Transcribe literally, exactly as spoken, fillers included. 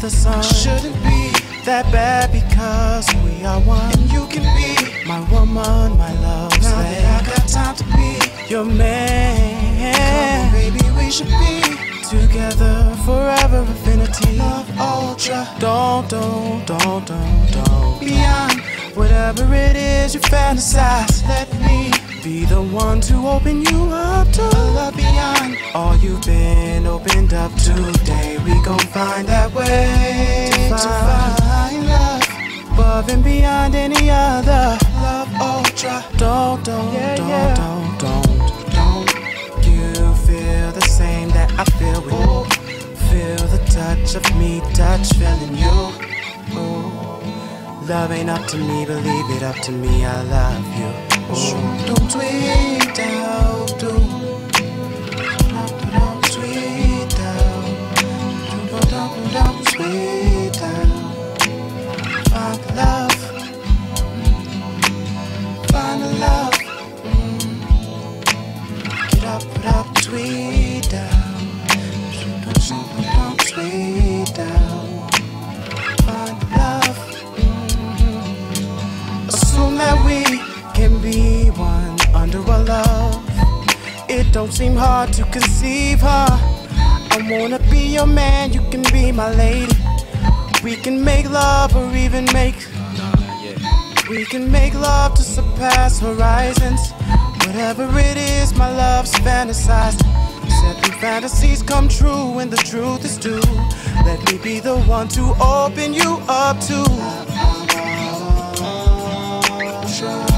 the sun shouldn't be that bad because we are one. And you can be my woman, my love. Now slave. That I got time to be your man, come on, baby, we should be together forever, infinity. Love ultra. Don't, don't, don't, don't, don't. Beyond whatever it is you fantasize, let me be the one to open you up to a love beyond all you've been opened up to. Today we gon' find that way to find love above and beyond any other. Love ultra. Don't, don't, yeah, don't, yeah. don't, don't, don't. You feel the same that I feel when oh. Feel the touch of me, touch feeling you. Ooh. Love ain't up to me, believe it up to me. I love you. Oh, don't tweet out, don't tweet out, don't tweet out. Find the love, find the love. Get up, put up, tweet out, don't tweet out. Find the love. Assume that we can be one under our love. It don't seem hard to conceive her. I wanna be your man, you can be my lady. We can make love or even make We can make love to surpass horizons. Whatever it is, my love's fantasized. Set the fantasies come true when the truth is due. Let me be the one to open you up to.